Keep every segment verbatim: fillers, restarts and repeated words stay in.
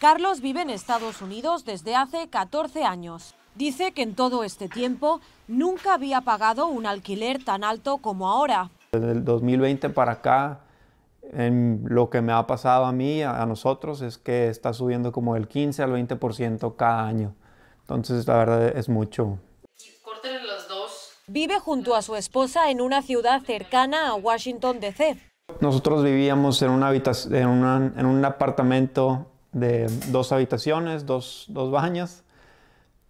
Carlos vive en Estados Unidos desde hace catorce años. Dice que en todo este tiempo nunca había pagado un alquiler tan alto como ahora. Desde el dos mil veinte para acá, en lo que me ha pasado a mí, a nosotros, es que está subiendo como del quince al veinte por ciento cada año. Entonces, la verdad, es mucho. Los dos. Vive junto a su esposa en una ciudad cercana a Washington, D C Nosotros vivíamos en, una habitación, en, una, en un apartamento de dos habitaciones, dos, dos baños,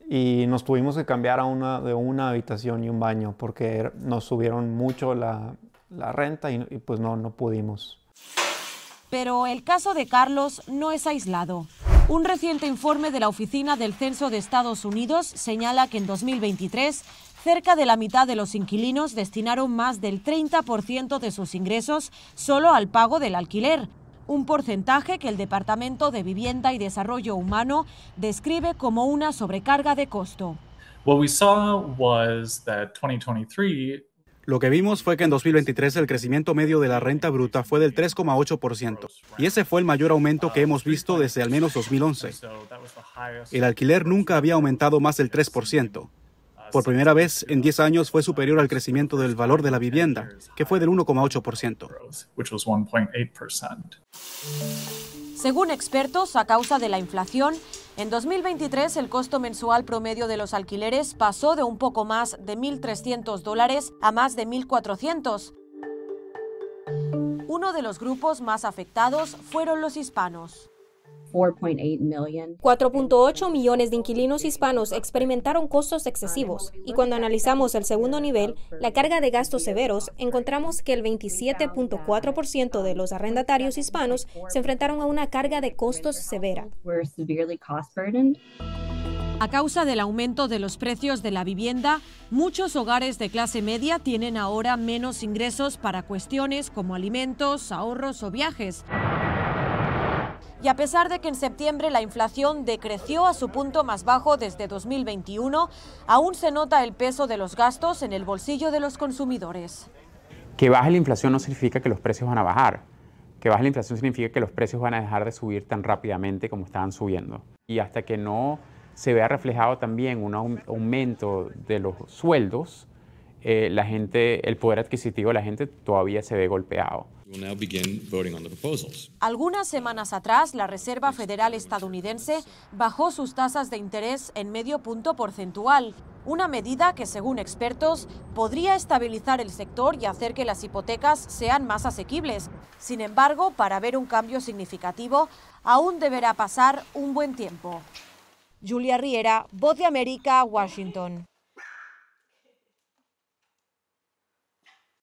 y nos tuvimos que cambiar a una, de una habitación y un baño porque nos subieron mucho la, la renta y, y pues no, no pudimos. Pero el caso de Carlos no es aislado. Un reciente informe de la Oficina del Censo de Estados Unidos señala que en dos mil veintitrés cerca de la mitad de los inquilinos destinaron más del treinta por ciento de sus ingresos solo al pago del alquiler, un porcentaje que el Departamento de Vivienda y Desarrollo Humano describe como una sobrecarga de costo. Lo que vimos fue que en dos mil veintitrés el crecimiento medio de la renta bruta fue del tres coma ocho por ciento, y ese fue el mayor aumento que hemos visto desde al menos dos mil once. El alquiler nunca había aumentado más del tres por ciento. Por primera vez en diez años fue superior al crecimiento del valor de la vivienda, que fue del uno coma ocho por ciento. Según expertos, a causa de la inflación, en dos mil veintitrés el costo mensual promedio de los alquileres pasó de un poco más de mil trescientos dólares a más de mil cuatrocientos. Uno de los grupos más afectados fueron los hispanos. cuatro punto ocho millones de inquilinos hispanos experimentaron costos excesivos, y cuando analizamos el segundo nivel, la carga de gastos severos, encontramos que el veintisiete punto cuatro por ciento de los arrendatarios hispanos se enfrentaron a una carga de costos severa. A causa del aumento de los precios de la vivienda, muchos hogares de clase media tienen ahora menos ingresos para cuestiones como alimentos, ahorros o viajes. Y a pesar de que en septiembre la inflación decreció a su punto más bajo desde dos mil veintiuno, aún se nota el peso de los gastos en el bolsillo de los consumidores. Que baje la inflación no significa que los precios van a bajar. Que baje la inflación significa que los precios van a dejar de subir tan rápidamente como estaban subiendo. Y hasta que no se vea reflejado también un aumento de los sueldos, eh, la gente, el poder adquisitivo de la gente todavía se ve golpeado. Algunas semanas atrás, la Reserva Federal Estadounidense bajó sus tasas de interés en medio punto porcentual, una medida que, según expertos, podría estabilizar el sector y hacer que las hipotecas sean más asequibles. Sin embargo, para ver un cambio significativo, aún deberá pasar un buen tiempo. Julia Riera, Voz de América, Washington.